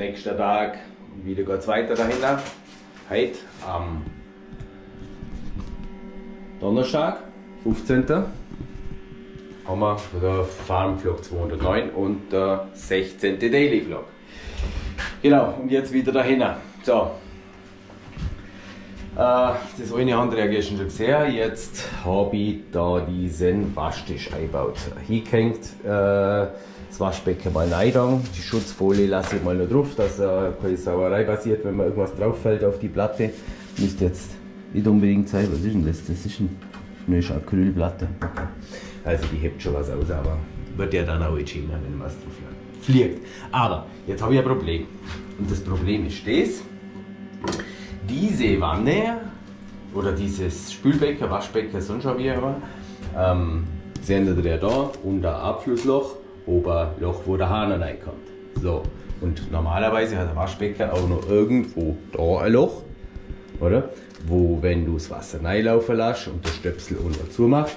Nächster Tag wieder geht es weiter dahinter. Heute am Donnerstag, 15. haben wir den FarmVlog 209 und der 16. Daily Vlog. Genau, und jetzt wieder dahinter. So. Das eine andere habe ich schon gesehen. Jetzt habe ich da diesen Waschtisch eingebaut. Hier hängt das Waschbecken mal rein. Die Schutzfolie lasse ich mal noch drauf, dass keine Sauerei passiert, wenn mir irgendwas drauf fällt auf die Platte. Müsste jetzt nicht unbedingt sein. Was ist denn das? Das ist eine Acrylplatte. Okay. Also die hebt schon was aus, aber wird ja dann auch entschieden, wenn was drauf fliegt. Aber jetzt habe ich ein Problem. Und das Problem ist das. Diese Wanne oder dieses Spülbecken, Waschbecken, sonst schon wie immer, sendet ihr da unter Abflussloch, Oberloch, wo der Hahn reinkommt. So, und normalerweise hat der Waschbecken auch noch irgendwo da ein Loch, oder? Wo, wenn du das Wasser reinlaufen lässt und den Stöpsel unten zumachst,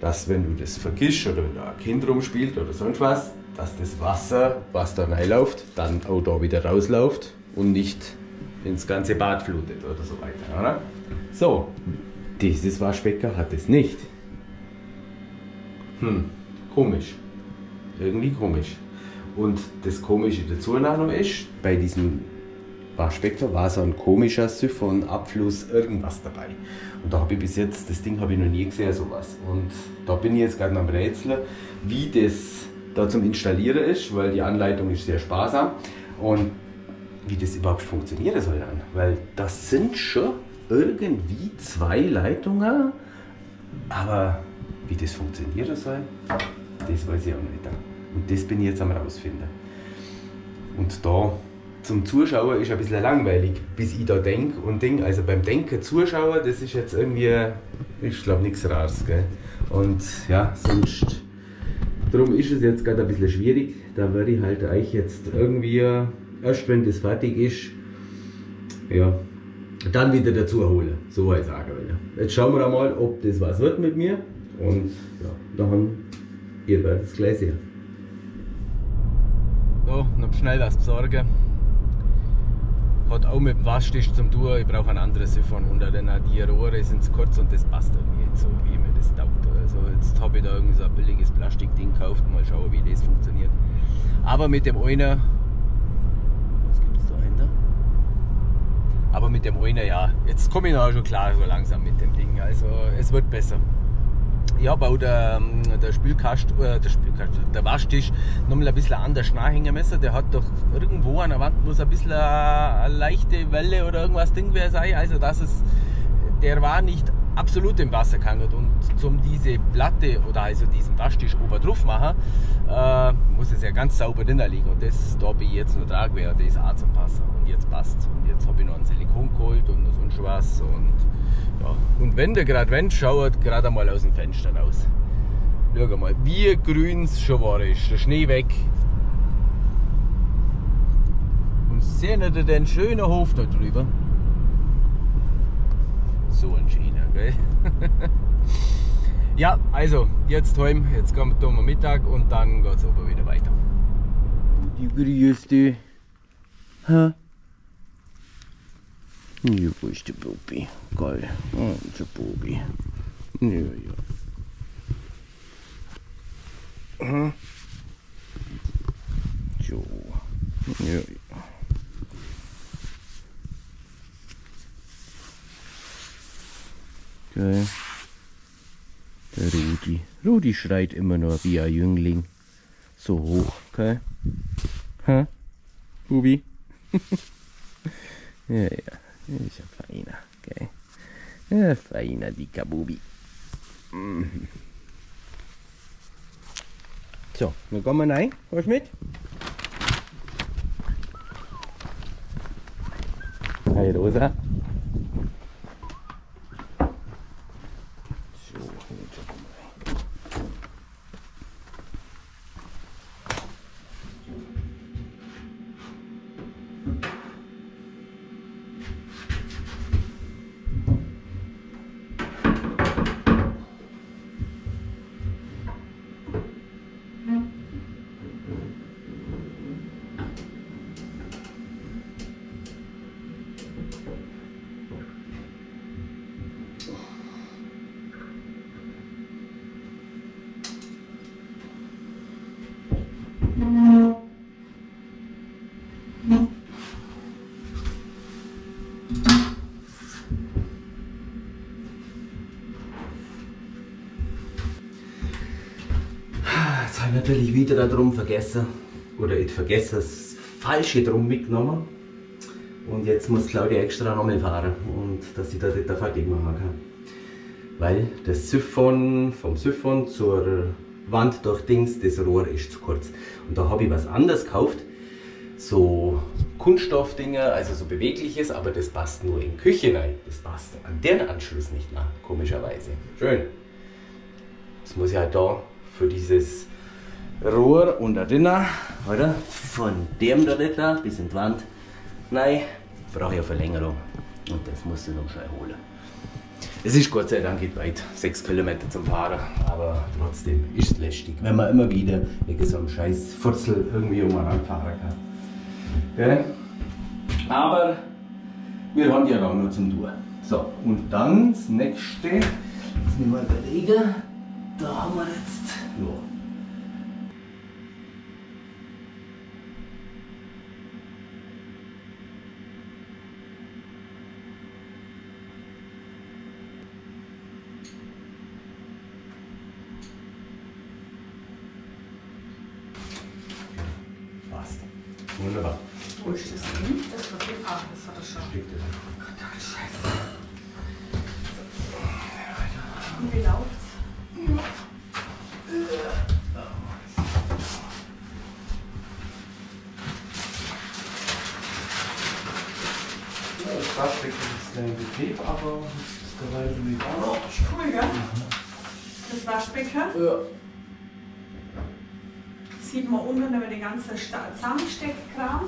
dass wenn du das vergisst oder wenn da ein Kind rumspielt oder sonst was, dass das Wasser, was da reinläuft, dann auch da wieder rausläuft und nicht ins ganze Bad flutet oder so weiter, oder? So, dieses Waschbecken hat es nicht. Komisch. Irgendwie komisch. Und das Komische dazu noch ist, bei diesem Waschbecken war so ein komischer Siphonabfluss irgendwas dabei. Und da habe ich bis jetzt, das Ding habe ich noch nie gesehen, sowas. Und da bin ich jetzt gerade am Rätseln, wie das da zum Installieren ist, weil die Anleitung ist sehr sparsam. Und wie das überhaupt funktionieren soll dann, weil das sind schon irgendwie zwei Leitungen, aber wie das funktionieren soll, das weiß ich auch nicht. Und das bin ich jetzt am rausfinden. Und da zum Zuschauer ist ein bisschen langweilig, bis ich da denke und denke, also beim Denken Zuschauer, das ist jetzt irgendwie, ich glaube, nichts Rares, gell? Und ja, sonst, darum ist es jetzt gerade ein bisschen schwierig, da werde ich halt euch jetzt irgendwie erst wenn das fertig ist, ja, dann wieder dazu holen, so weit sagen will. Jetzt schauen wir mal, ob das was wird mit mir und ja, dann ihr werdet es gleich sehen. So, noch schnell was besorgen. Hat auch mit dem Waschtisch zu tun, ich brauche ein anderes Siphon unter, denn die Rohre sind zu kurz und das passt irgendwie nicht so, wie mir das taugt. Also jetzt habe ich da irgendwie so ein billiges Plastikding gekauft, mal schauen, wie das funktioniert. Aber mit dem einen, ja, jetzt komme ich auch schon klar so langsam mit dem Ding, also es wird besser. Ich habe auch der Waschtisch nochmal ein bisschen anders nachhängen müssen. Der hat doch irgendwo an der Wand muss ein bisschen eine leichte Welle oder irgendwas Ding sein, also dass es, der war nicht absolut im Wasser gehangen und zum diese Platte oder also diesen Waschtisch oben drauf machen, muss es ja ganz sauber drin liegen und das, da bin ich jetzt noch dran gewesen, das ist auch zum Passen und jetzt passt es und jetzt habe ich noch ein Silikon geholt und sonst was und ja, und wenn der gerade wendet, schaut gerade mal aus dem Fenster raus. Schau mal, wie grün es schon war, ist der Schnee weg. Und seht ihr den schönen Hof da drüber? So entschieden, gell? Ja, also jetzt heim, jetzt kommt wir Mittag und dann geht es oben wieder weiter. Die grüßte. Ha? Ja, wo ist der Bubi? Geil. Oh, der Bubi. Ja, ja. So. Ja, ja. Okay. Der Rudi. Rudi schreit immer nur wie ein Jüngling. So hoch, okay? Ha? Bubi? Ja, ja. Ist ja feiner, okay? Ja, feiner, dicker Bubi. So, dann kommen wir rein. Kommst mit? Hi, Rosa. Jetzt habe ich natürlich wieder darum vergessen, oder ich vergesse das Falsche drum mitgenommen. Und jetzt muss Claudia extra nochmal fahren, und dass ich das nicht fertig machen kann. Weil das Siphon, vom Siphon zur Wand durchdings, das Rohr ist zu kurz. Und da habe ich was anderes gekauft, so Kunststoffdinger, also so bewegliches, aber das passt nur in die Küche rein. Das passt an deren Anschluss nicht nach, komischerweise. Schön. Das muss ich halt da für dieses Rohr und Rinner, oder? Von dem da bis in die Wand. Nein, brauche ich eine Verlängerung, und das muss ich noch schnell holen. Es ist Gott sei Dank nicht weit, 6 Kilometer zum Fahren, aber trotzdem ist es lästig, wenn man immer wieder wegen so einem scheiß Furzel irgendwie anfahren kann. Okay? Aber wir haben ja auch nur zum Tun. So, und dann das nächste, lass mich mal überlegen, da haben wir jetzt noch. Wunderbar. Wo ist das hin? Das wird den Arm, das hat er schon. Steckt das. Oh Gott, oh Scheiße. Und wie läuft's? Ja, das war steckt jetzt gleich Betrieb, aber das ist nicht auch. Das ist cool, gell? Das Waschbecken? Ja. Sieht man unten über den ganzen Zahnsteckkram.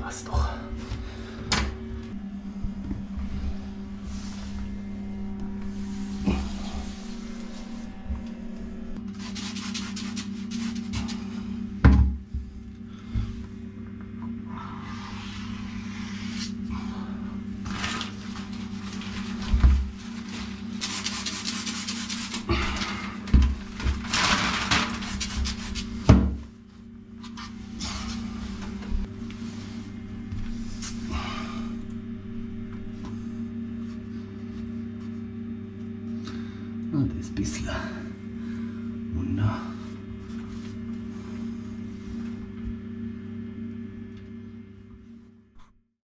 Passt doch. Das bisschen Wunder.